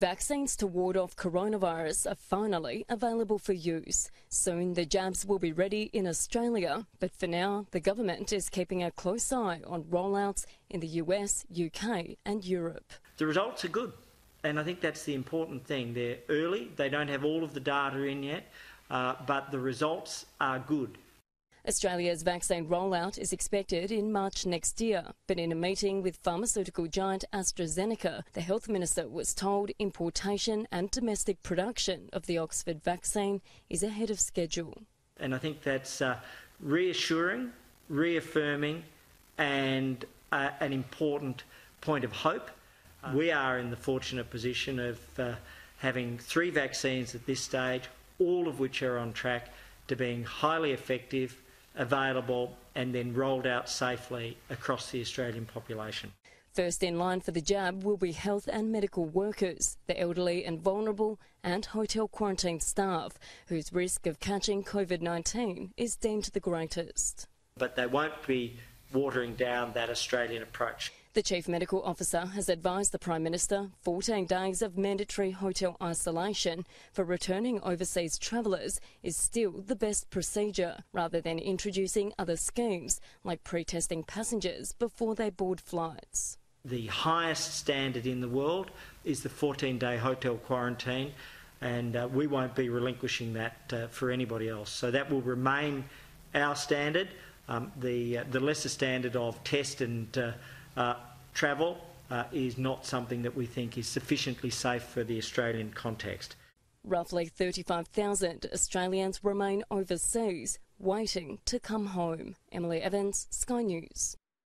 Vaccines to ward off coronavirus are finally available for use. Soon the jabs will be ready in Australia, but for now the government is keeping a close eye on rollouts in the US, UK and Europe. The results are good, and I think that's the important thing. They're early, they don't have all of the data in yet, but the results are good. Australia's vaccine rollout is expected in March next year, but in a meeting with pharmaceutical giant AstraZeneca, the health minister was told importation and domestic production of the Oxford vaccine is ahead of schedule. And I think that's reassuring, reaffirming and an important point of hope. We are in the fortunate position of having three vaccines at this stage, all of which are on track to being highly effective, available and then rolled out safely across the Australian population. First in line for the jab will be health and medical workers, the elderly and vulnerable and hotel quarantine staff whose risk of catching COVID-19 is deemed the greatest. But they won't be watering down that Australian approach. The Chief Medical Officer has advised the Prime Minister 14 days of mandatory hotel isolation for returning overseas travellers is still the best procedure, rather than introducing other schemes like pre-testing passengers before they board flights. The highest standard in the world is the 14-day hotel quarantine, and we won't be relinquishing that for anybody else. So that will remain our standard. The lesser standard of test and travel is not something that we think is sufficiently safe for the Australian context. Roughly 35,000 Australians remain overseas, waiting to come home. Emily Evans, Sky News.